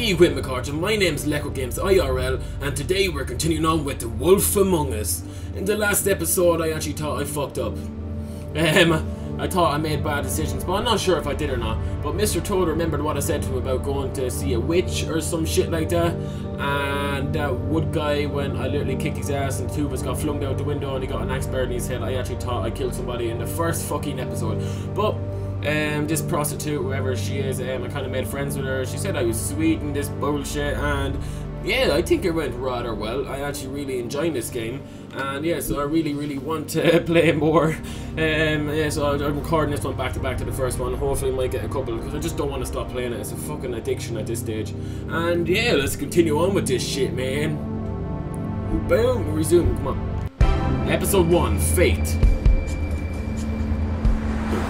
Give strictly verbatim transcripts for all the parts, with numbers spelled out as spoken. the Whimicart, and my name's Aleko Games I R L, and today we're continuing on with The Wolf Among Us. In the last episode I actually thought I fucked up. Um, I thought I made bad decisions, but I'm not sure if I did or not. But Mister Toad remembered what I said to him about going to see a witch or some shit like that. And that wood guy, when I literally kicked his ass and two of us got flung out the window and he got an axe buried in his head, I actually thought I killed somebody in the first fucking episode. But Um, this prostitute, whoever she is, um, I kind of made friends with her. She said I was sweet and this bullshit, and yeah, I think it went rather well. I actually really enjoyed this game, and yeah, so I really, really want to play more. Um, yeah, so I'm recording this one back to back to the first one. Hopefully I might get a couple, because I just don't want to stop playing it. It's a fucking addiction at this stage. And yeah, let's continue on with this shit, man. Boom, resume, come on. Episode one, Fate.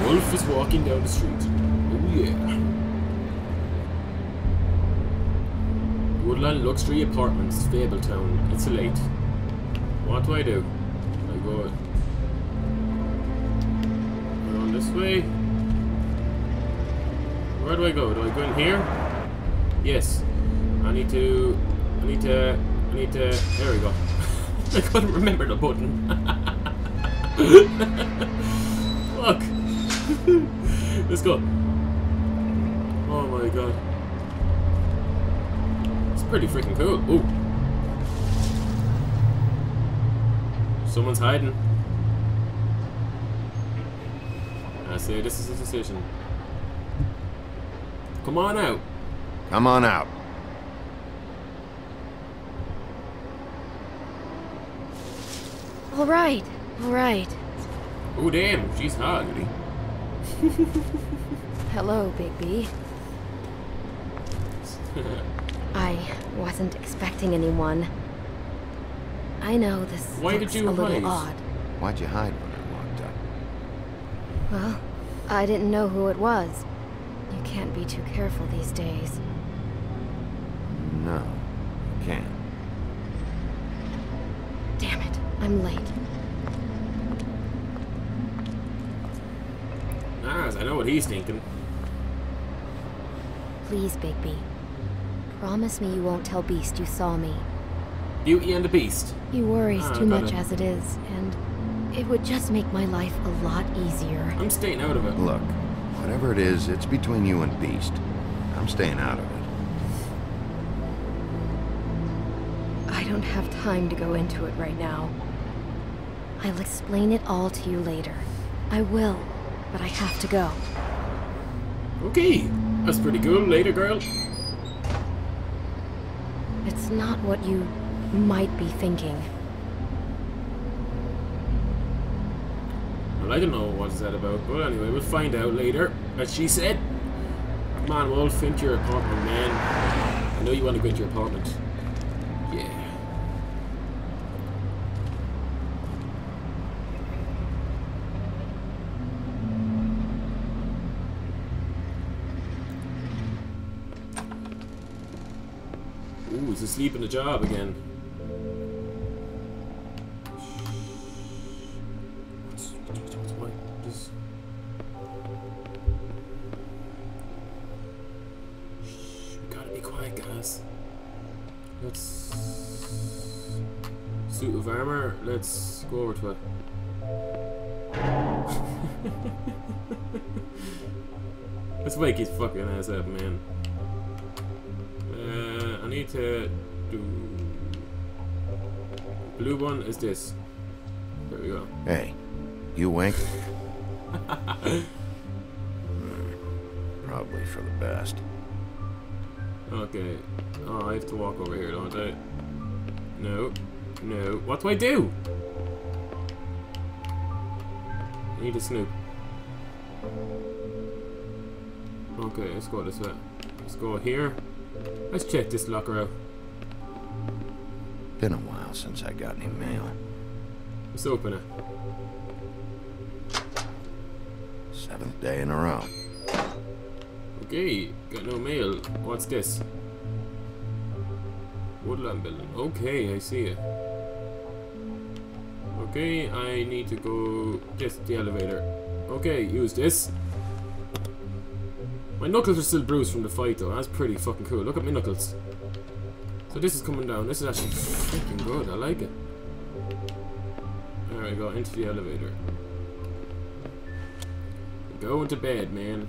Wolf is walking down the street. Oh yeah. Woodland Luxury Apartments, Fabletown. It's late. What do I do? I go around this way. Where do I go? Do I go in here? Yes. I need to. I need to. I need to. There we go. I couldn't remember the button. Fuck. Let's go. Oh my god. It's pretty freaking cool. Ooh. Someone's hiding. I say this is a decision. Come on out. Come on out. All right. All right. Oh damn, she's hot. Hello, Bigby. I wasn't expecting anyone. I know this Why looks did you a little hide? Odd. Why'd you hide when I walked up? Well, I didn't know who it was. You can't be too careful these days. No, you can't. Damn it, I'm late. I know what he's thinking. Please, Bigby. Promise me you won't tell Beast you saw me. Beauty and the Beast. He worries ah, too much as it is, and it would just make my life a lot easier. I'm staying out of it. Look, whatever it is, it's between you and Beast. I'm staying out of it. I don't have time to go into it right now. I'll explain it all to you later. I will. But I have to go. Okay. That's pretty cool. Later, girl. It's not what you might be thinking. Well, I don't know what's that about. But anyway, we'll find out later. As she said. Come on, Wolf, into your apartment, man. I know you want to go into your apartment. Yeah. Ooh, he's asleep in the job again. What's, what's, what's my, this? Shh, we gotta be quiet, guys. Let's... Suit of armor, let's go over to it. Let's wake his fucking ass up, man. I need to do... Blue one is this. There we go. Hey, you wink? hmm, probably for the best. Okay. Oh, I have to walk over here, don't I? No. No. What do I do? I need to snoop. Okay, let's go this way. Let's go here. Let's check this locker out. Been a while since I got any mail. Let's open it. Seventh day in a row. Okay, got no mail. What's this? Woodland building. Okay, I see it. Okay, I need to go... Yes, the elevator. Okay, use this. My knuckles are still bruised from the fight though. That's pretty fucking cool. Look at my knuckles. So this is coming down. This is actually freaking good. I like it. Alright, go into the elevator. Go into bed, man.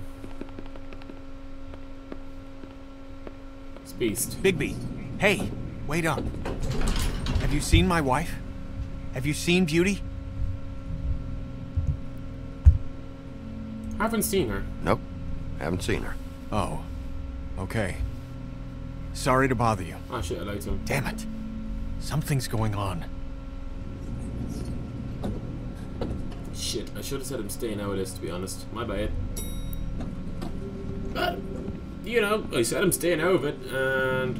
It's Beast. Bigby, hey, wait up. Have you seen my wife? Have you seen Beauty? Haven't seen her. Nope, haven't seen her. Oh, okay. Sorry to bother you. Oh shit, I lied to him. Damn it, something's going on. Shit, I should have said I'm staying out of this, to be honest. My bad. But, you know, I said I'm staying out of it, and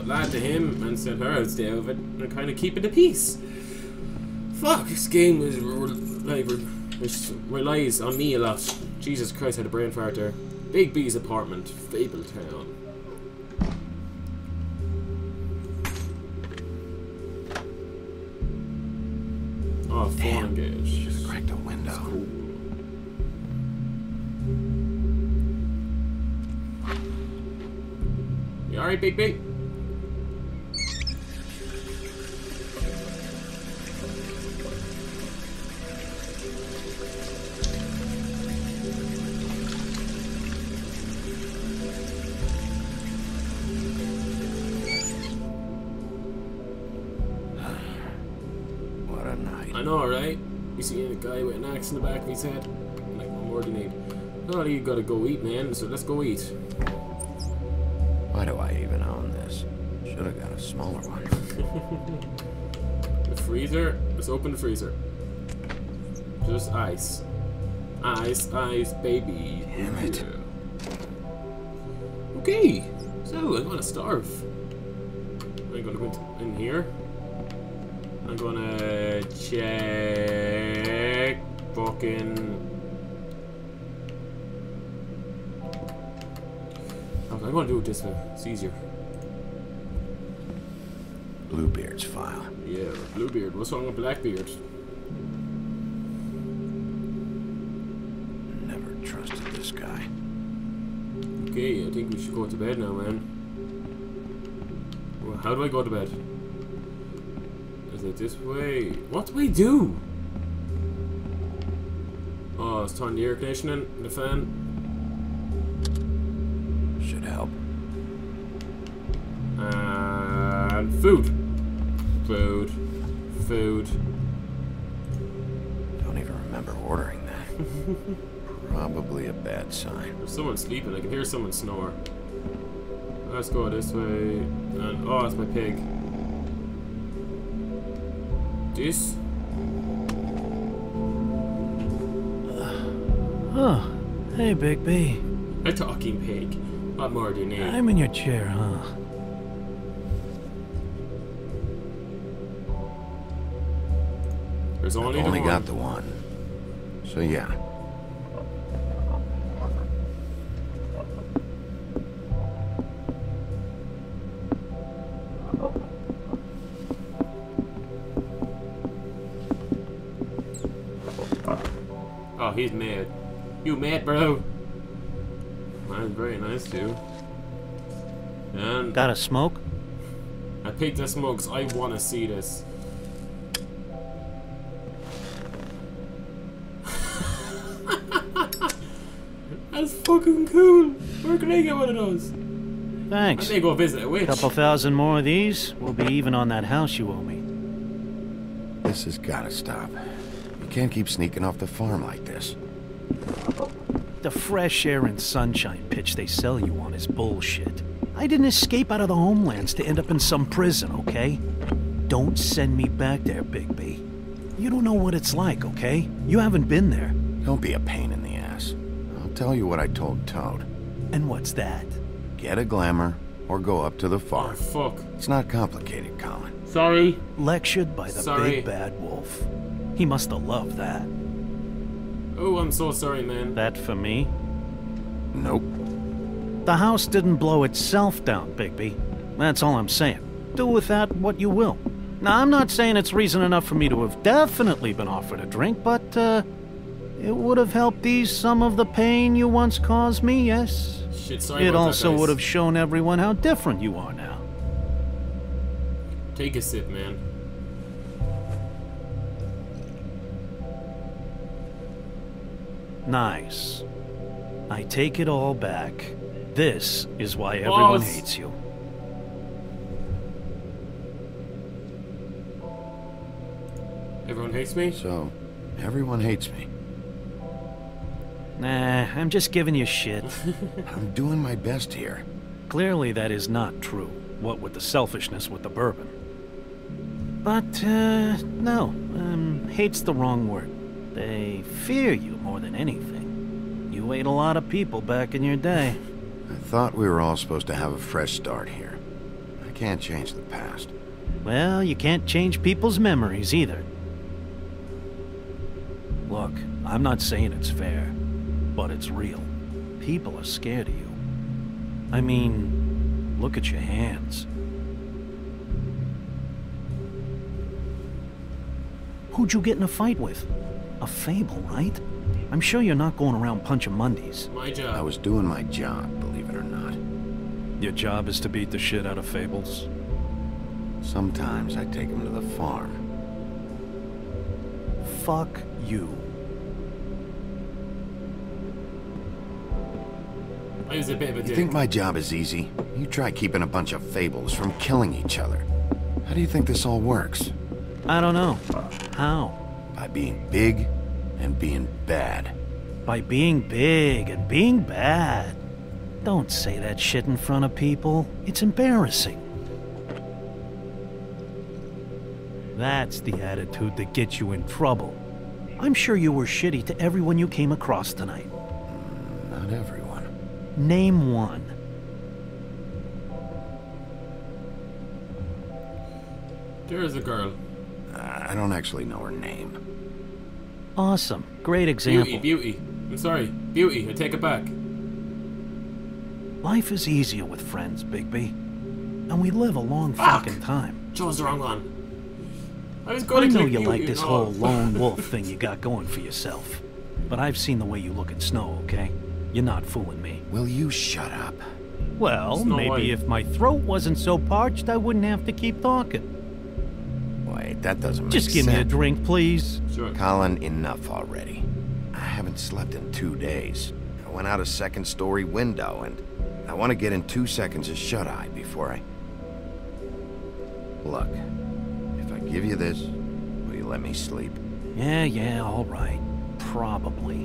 I've lied to him and said her I'd stay out of it, and I'm kind of keeping the peace. Fuck, this game is like, relies on me a lot. Jesus Christ, I had a brain fart there. Big B's apartment, Fabletown. Oh, four engaged. Should have cracked a window. Cool. You alright, Big B? Guy with an axe in the back of his head. Like, what more do you need? Oh, you gotta go eat, man, so let's go eat. Why do I even own this? Should have got a smaller one. The freezer? Let's open the freezer. Just ice. Ice, ice, baby. Damn it. Okay, so I'm gonna starve. I'm gonna go in here. I'm gonna check fucking. Okay, I'm gonna do it this way. It's easier. Bluebeard's file. Yeah, Bluebeard. What's wrong with Blackbeard? Never trusted this guy. Okay, I think we should go to bed now, man. Well, how do I go to bed? Is it this way? What do we do? Oh, it's turning the air conditioning, the fan. Should help. And food. Food. Food. Don't even remember ordering that. Probably a bad sign. There's someone sleeping. I can hear someone snore. Let's go this way. And oh, it's my pig. This? Oh, hey, Big B. A talking pig. What more do you need? I'm in your chair, huh? There's only I've only the one. got the one. So yeah. Oh, he's mad. You mad, bro? Mine's very nice too. And got a smoke? I picked the smokes. I want to see this. That's fucking cool. Where can I get one of those? Thanks. I think I'll visit a witch. Couple thousand more of these, we'll be even on that house you owe me. This has got to stop. Can't keep sneaking off the farm like this. The fresh air and sunshine pitch they sell you on is bullshit. I didn't escape out of the homelands to end up in some prison, okay? Don't send me back there, Bigby. You don't know what it's like, okay? You haven't been there. Don't be a pain in the ass. I'll tell you what I told Toad. And what's that? Get a glamour or go up to the farm. Oh, fuck. It's not complicated, Colin. Sorry. Lectured by the Sorry. big bad wolf. He must have loved that. Oh, I'm so sorry, man. That for me? Nope. The house didn't blow itself down, Bigby. That's all I'm saying. Do with that what you will. Now, I'm not saying it's reason enough for me to have definitely been offered a drink, but, uh, it would have helped ease some of the pain you once caused me, yes? Shit, sorry about that, guys. It also would have shown everyone how different you are now. Take a sip, man. Nice. I take it all back. This is why everyone hates you. Everyone hates me? So, everyone hates me. Nah, I'm just giving you shit. I'm doing my best here. Clearly that is not true, what with the selfishness with the bourbon. But, uh, no, um, hate's the wrong word. They fear you more than anything. You ate a lot of people back in your day. I thought we were all supposed to have a fresh start here. I can't change the past. Well, you can't change people's memories either. Look, I'm not saying it's fair, but it's real. People are scared of you. I mean, look at your hands. Who'd you get in a fight with? A fable, right? I'm sure you're not going around punching Mondays. My job. I was doing my job, believe it or not. Your job is to beat the shit out of fables? Sometimes I take them to the farm. Fuck you. You think my job is easy? You try keeping a bunch of fables from killing each other. How do you think this all works? I don't know. How? By being big and being bad. By being big and being bad. Don't say that shit in front of people. It's embarrassing. That's the attitude that gets you in trouble. I'm sure you were shitty to everyone you came across tonight. Mm, not everyone. Name one. There's a girl. Uh, I don't actually know her name. Awesome. Great example. Beauty, Beauty. I'm sorry. Beauty, I take it back. Life is easier with friends, Bigby. And we live a long Fuck. fucking time. Chose the wrong one. I, was going I know to you like you this know. whole lone wolf thing you got going for yourself, but I've seen the way you look at Snow, okay? You're not fooling me. Will you shut up? Well, Snow maybe White. If my throat wasn't so parched, I wouldn't have to keep talking. Wait, that doesn't make sense. Just give sense. me a drink, please. Sure. Colin, enough already. I haven't slept in two days. I went out a second-story window, and I want to get in two seconds of shut-eye before I... Look. Give you this. Will you let me sleep? Yeah, yeah, all right. Probably.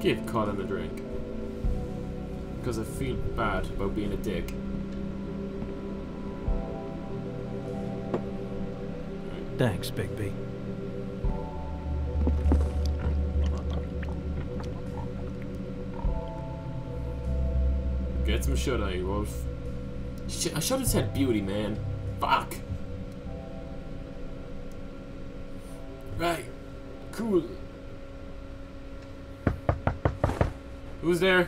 Give Colin a drink. Because I feel bad about being a dick. Right. Thanks, Bigby. Get some shut eye, Wolf. Sh I should have said Beauty, man. Fuck. Right, cool. Who's there?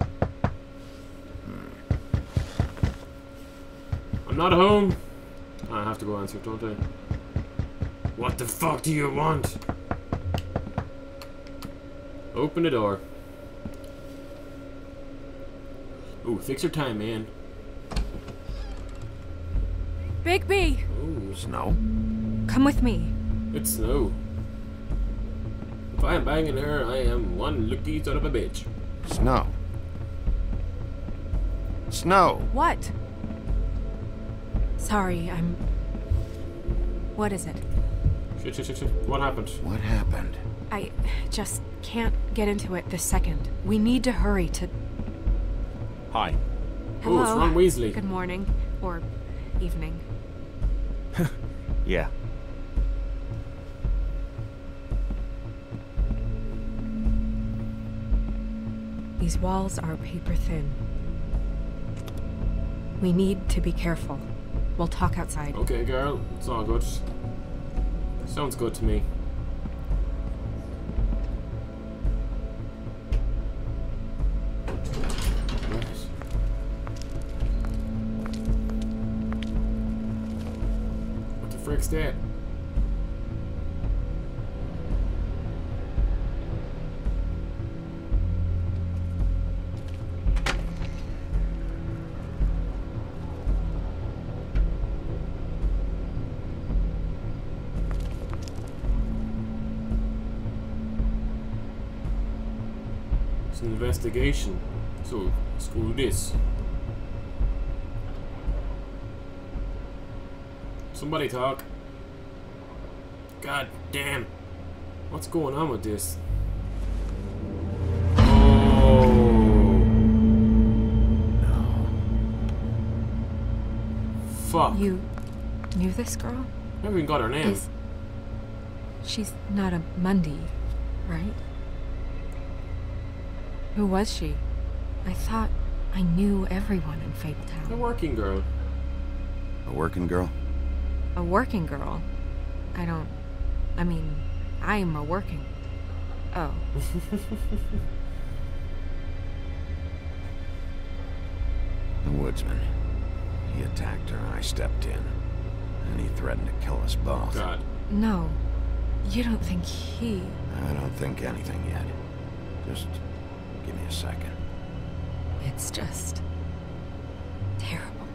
I'm not home. I have to go answer, don't I? What the fuck do you want? Open the door. Ooh, fix your time, man. Bigby. Ooh, Snow. Come with me. It's Snow. If I am banging her, I am one lucky son of a bitch. Snow. Snow. What? Sorry, I'm... What is it? Shit, shit, shit, shit. What happened? What happened? I just can't get into it this second. We need to hurry to... Hi. Hello. Oh, it's Ron Weasley. Good morning. Or evening. Yeah. These walls are paper thin. We need to be careful. We'll talk outside. Okay, girl. It's all good. Sounds good to me. Nice. What the frick's that? It's an investigation. So, screw this. Somebody talk. God damn. What's going on with this? Fuck. You knew this girl? I haven't even got her name. Is, she's not a Mundi, right? Who was she? I thought I knew everyone in Fabletown. A working girl. A working girl? A working girl? I don't... I mean, I'm a working... Oh. The Woodsman. He attacked her and I stepped in. And he threatened to kill us both. God. No. You don't think he... I don't think anything yet. Just give me a second. It's just... terrible.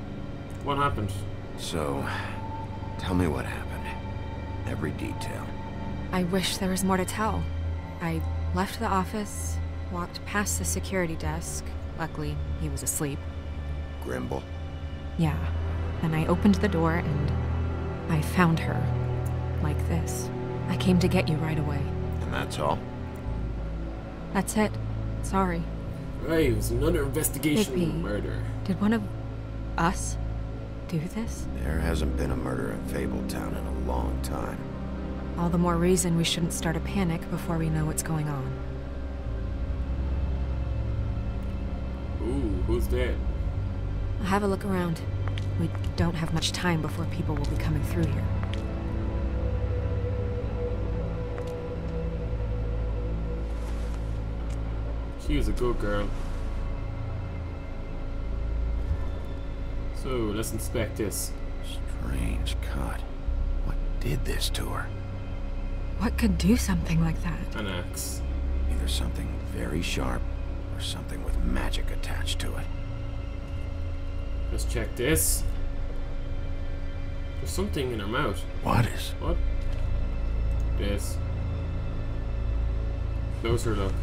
What happened? So, tell me what happened. Every detail. I wish there was more to tell. I left the office, walked past the security desk. Luckily, he was asleep. Grimble? Yeah. And I opened the door and I found her. Like this. I came to get you right away. And that's all? That's it. Sorry. Right, it was another investigation into murder. Did one of us do this? There hasn't been a murder in Fabletown in a long time. All the more reason we shouldn't start a panic before we know what's going on. Ooh, who's that? Have a look around. We don't have much time before people will be coming through here. She is a good girl. So, let's inspect this. Strange cut. What did this to her? What could do something like that? An axe. Either something very sharp, or something with magic attached to it. Let's check this. There's something in her mouth. What is? What? This. Closer look.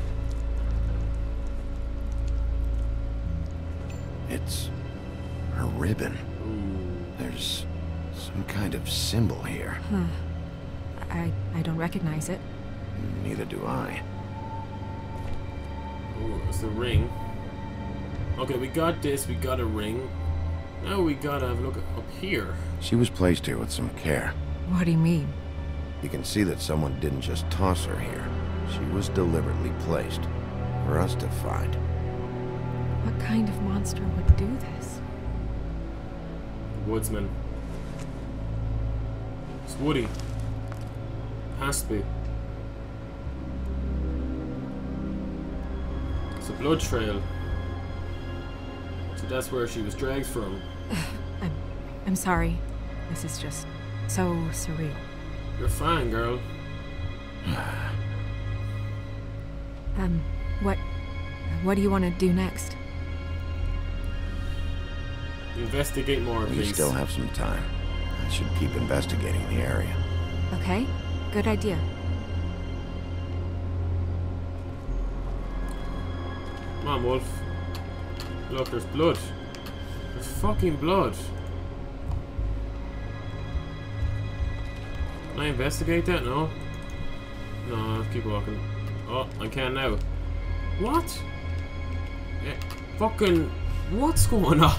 It's her ribbon. Ooh. There's some kind of symbol here. Huh. I I don't recognize it. Neither do I. Ooh, it's the ring. Okay, we got this. We got a ring. Now we gotta have a look up here. She was placed here with some care. What do you mean? You can see that someone didn't just toss her here. She was deliberately placed for us to find. What kind of monster would do this? Woodsman. It's Woody. Has to be. It's a blood trail. So that's where she was dragged from. I'm, I'm sorry. This is just so surreal. You're fine, girl. um, what, what do you want to do next? Investigate more, please. We still have some time. I should keep investigating the area. Okay, good idea. Come on, Wolf. Look, there's blood. There's fucking blood. Can I investigate that? No? No, I'll keep walking. Oh, I can now. What? Yeah, fucking... What's going on?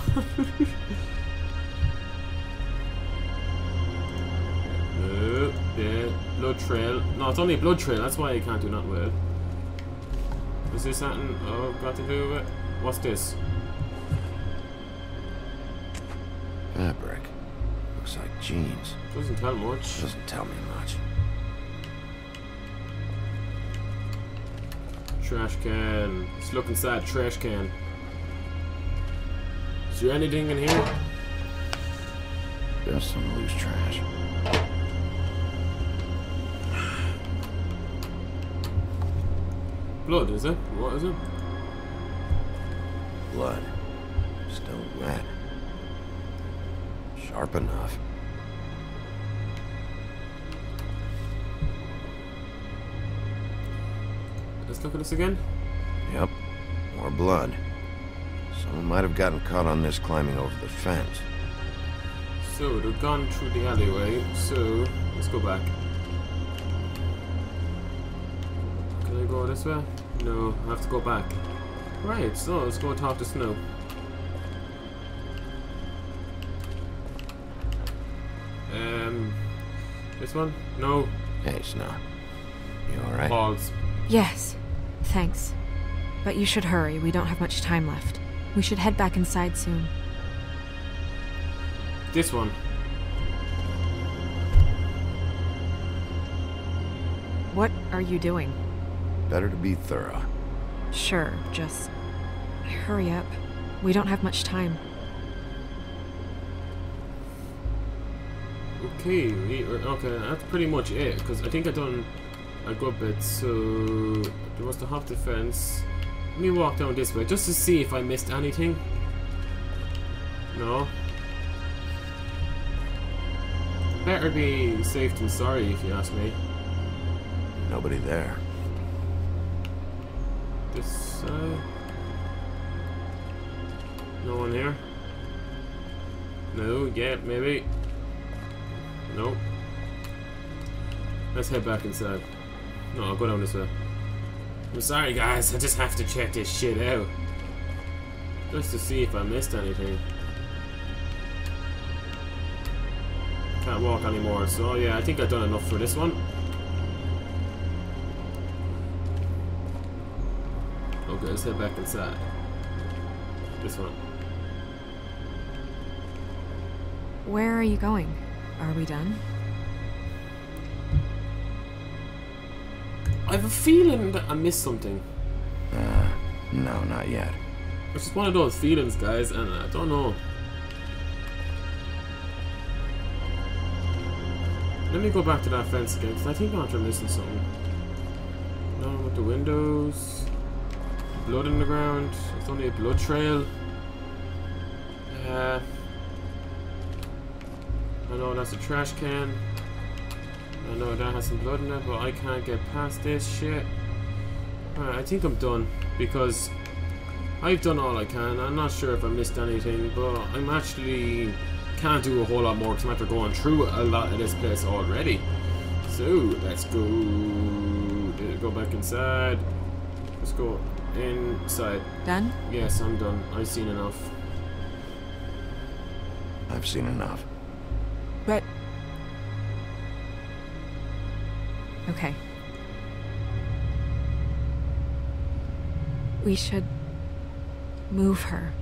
Oh, yeah. Blood trail. No, it's only a blood trail. That's why I can't do nothing with it. Is this something oh, got to do with it? What's this? Fabric. Looks like jeans. Doesn't tell much. Doesn't tell me much. Trash can. Just look inside trash can. Is there anything in here? There's some loose trash. Blood, is it? What is it? Blood. Still wet. Sharp enough. Let's look at this again. Yep. or blood. Someone might have gotten caught on this climbing over the fence. So, they've gone through the alleyway, so let's go back. Can I go this way? No, I have to go back. Right, so let's go talk to Snow. Um, this one? No. Hey, Snow. You alright? Balls. Yes, thanks. But you should hurry, we don't have much time left. We should head back inside soon. This one. What are you doing? Better to be thorough. Sure, just hurry up. We don't have much time. Okay, we are, okay, that's pretty much it, because I think I've done a good bit, so there was the half the fence. Let me walk down this way, just to see if I missed anything. No. Better be safe than sorry, if you ask me. Nobody there. This side? No one here? No, yeah, maybe. Nope. Let's head back inside. No, I'll go down this way. I'm sorry guys, I just have to check this shit out. Just to see if I missed anything. Can't walk anymore, so yeah, I think I've done enough for this one. Okay, let's head back inside. This one. Where are you going? Are we done? I have a feeling that I missed something. Uh, no, not yet. It's just one of those feelings, guys, and I don't know. Let me go back to that fence again, because I think I'm missing something. No, with the windows. Blood in the ground. It's only a blood trail. Uh... I know that's a trash can. I know that has some blood in it, but I can't get past this shit. Alright, I think I'm done, because I've done all I can. I'm not sure if I missed anything, but I'm actually can't do a whole lot more because I'm after going through a lot of this place already. So let's go go back inside. Let's go inside. Done? Yes, I'm done. I've seen enough. I've seen enough. But... okay. We should move her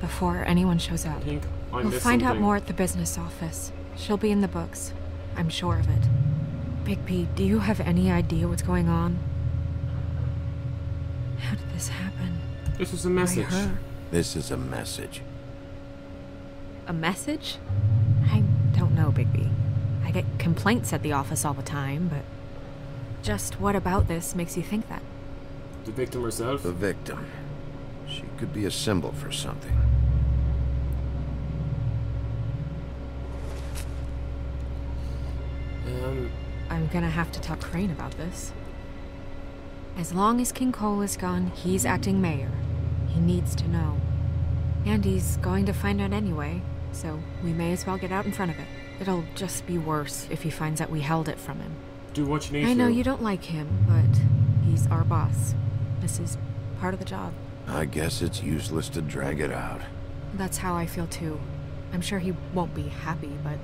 before anyone shows up. I think I we'll find something. out more at the business office. She'll be in the books. I'm sure of it. Bigby, do you have any idea what's going on? How did this happen? This is a message. This is a message. A message? No, Bigby. I get complaints at the office all the time, but just what about this makes you think that? The victim herself? The victim. She could be a symbol for something. Um... I'm gonna have to talk to Crane about this. As long as King Cole is gone, he's acting mayor. He needs to know. And he's going to find out anyway, so we may as well get out in front of it. It'll just be worse if he finds out we held it from him. Do what you need to. I know you don't like him, but he's our boss. This is part of the job. I guess it's useless to drag it out. That's how I feel too. I'm sure he won't be happy, but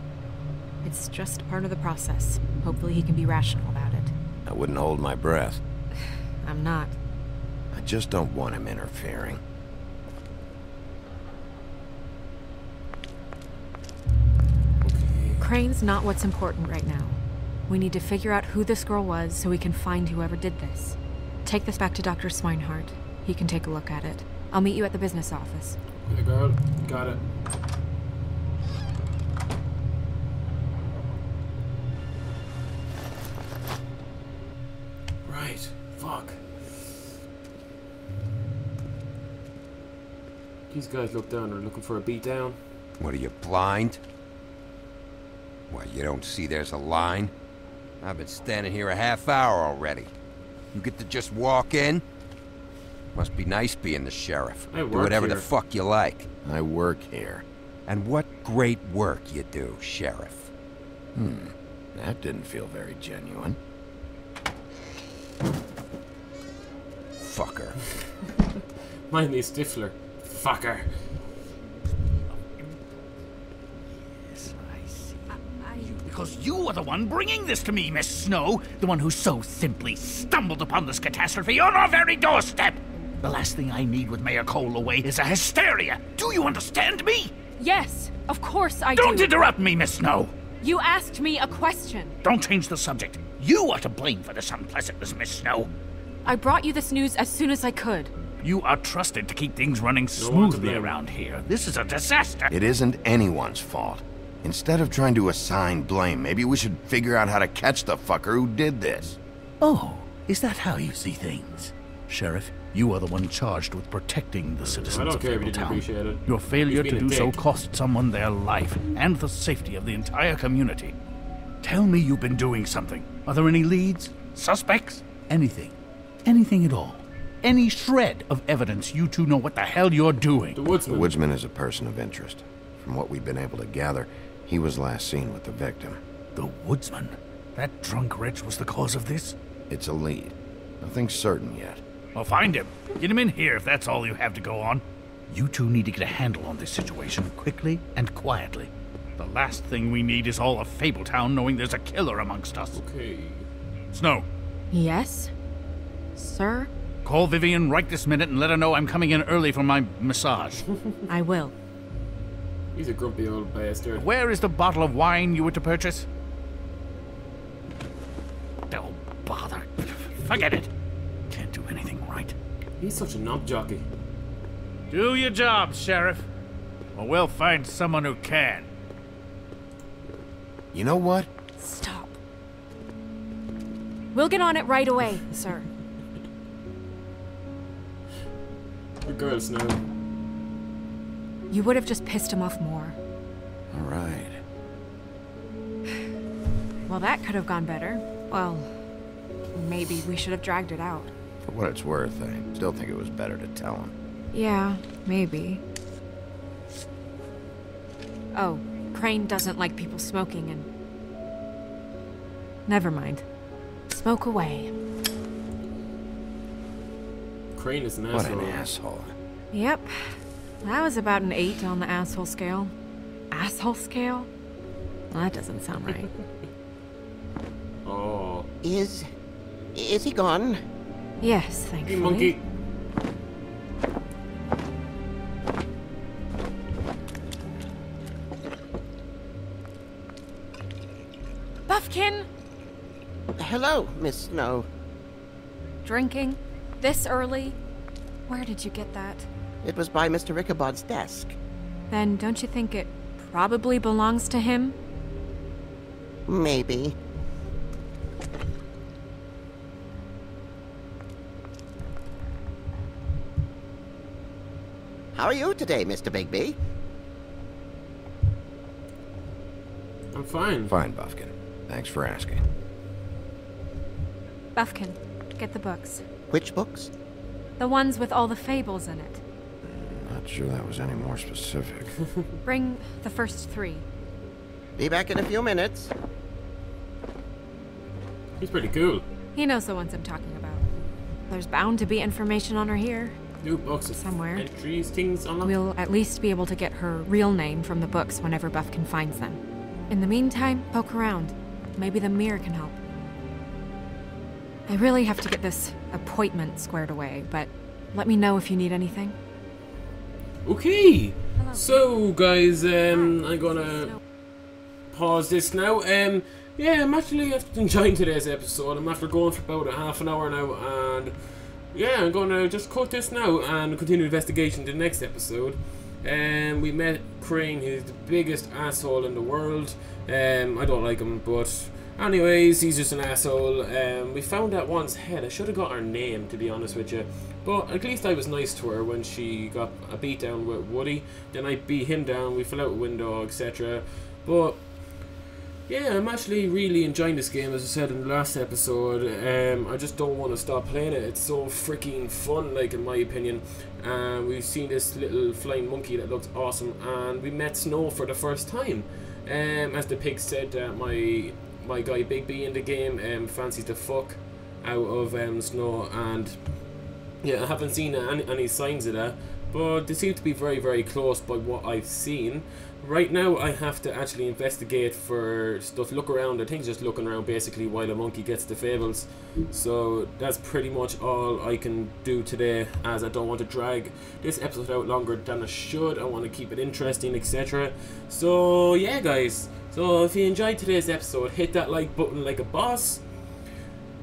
it's just part of the process. Hopefully he can be rational about it. I wouldn't hold my breath. I'm not. I just don't want him interfering. Crane's not what's important right now. We need to figure out who this girl was so we can find whoever did this. Take this back to Doctor Swinehart. He can take a look at it. I'll meet you at the business office. Okay, girl. Got it. Right. Fuck. These guys look down. They're looking for a beatdown. What are you, blind? Well, you don't see there's a line? I've been standing here a half hour already. You get to just walk in? Must be nice being the sheriff. I work do whatever here. the fuck you like. I work here. And what great work you do, sheriff. Hmm. That didn't feel very genuine. Fucker. Mind these Stifler. Fucker. Yes, I see. I, I... Because you are the one bringing this to me, Miss Snow. The one who so simply stumbled upon this catastrophe on our very doorstep. The last thing I need with Mayor Cole away is a hysteria. Do you understand me? Yes, of course I do. Don't interrupt me, Miss Snow. You asked me a question. Don't change the subject. You are to blame for this unpleasantness, Miss Snow. I brought you this news as soon as I could. You are trusted to keep things running smoothly around here. This is a disaster. It isn't anyone's fault. Instead of trying to assign blame, maybe we should figure out how to catch the fucker who did this. Oh, is that how you see things? Sheriff, you are the one charged with protecting the citizens of Fabletown. Your failure to do so cost someone their life and the safety of the entire community. Tell me you've been doing something. Are there any leads? Suspects? Anything. Anything at all. Any shred of evidence you two know what the hell you're doing. The Woodsman. The Woodsman is a person of interest. From what we've been able to gather, he was last seen with the victim. The Woodsman? That drunk wretch was the cause of this? It's a lead. Nothing's certain yet. Well, find him. Get him in here if that's all you have to go on. You two need to get a handle on this situation quickly and quietly. The last thing we need is all of Fabletown knowing there's a killer amongst us. Okay. Snow. Yes? Sir? Call Vivian right this minute and let her know I'm coming in early for my massage. I will. He's a grumpy old bastard. Where is the bottle of wine you were to purchase? Don't bother. Forget it. Can't do anything right. He's such a knob jockey. Do your job, Sheriff. Or we'll find someone who can. You know what? Stop. We'll get on it right away, sir. Good girl, Snow. You would have just pissed him off more. All right. Well, that could have gone better. Well, maybe we should have dragged it out. For what it's worth, I still think it was better to tell him. Yeah, maybe. Oh, Crane doesn't like people smoking and... Never mind. Smoke away. Crane is an asshole. What an asshole. Yep. That was about an eight on the asshole scale. Asshole scale? Well, that doesn't sound right. Oh. Is... is he gone? Yes, thankfully. Hey, monkey. Bufkin! Hello, Miss Snow. Drinking? This early? Where did you get that? It was by Mister Rickabod's desk. Then don't you think it probably belongs to him? Maybe. How are you today, Mister Bigby? I'm fine. Fine, Bufkin. Thanks for asking. Bufkin, get the books. Which books? The ones with all the fables in it. Not sure that was any more specific. Bring the first three. Be back in a few minutes. He's pretty cool. He knows the ones I'm talking about. There's bound to be information on her here. New books somewhere. Entries, things on them. We'll at least be able to get her real name from the books whenever Bufkin finds them. In the meantime, poke around. Maybe the mirror can help. I really have to get this appointment squared away, but let me know if you need anything. Okay. Hello. So guys, um, I'm gonna pause this now. Um, yeah, I'm actually enjoying today's episode. I'm after going for about a half an hour now, and yeah, I'm gonna just cut this now and continue the investigation to the next episode. And um, we met Crane, who's the biggest asshole in the world. Um, I don't like him, but. Anyways, he's just an asshole. Um, we found that one's head. I should have got her name, to be honest with you. But at least I was nice to her when she got a beat down with Woody. Then I beat him down. We fell out a window, et cetera. But yeah, I'm actually really enjoying this game, as I said in the last episode. Um, I just don't want to stop playing it. It's so freaking fun, like, in my opinion. Uh, we've seen this little flying monkey that looks awesome, and we met Snow for the first time. Um, as the pig said, uh, my my guy Bigby in the game um, fancies the fuck out of um, Snow, and yeah, I haven't seen any, any signs of that, but they seem to be very, very close by what I've seen. Right now, I have to actually investigate for stuff, look around. I think it's just looking around basically while a monkey gets the fables. So that's pretty much all I can do today, as I don't want to drag this episode out longer than I should. I want to keep it interesting, et cetera. So yeah, guys. So if you enjoyed today's episode, hit that like button like a boss.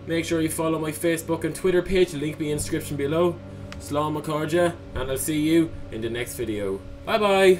Make sure you follow my Facebook and Twitter page. Link me in the description below. Slán Macarja, and I'll see you in the next video. Bye bye.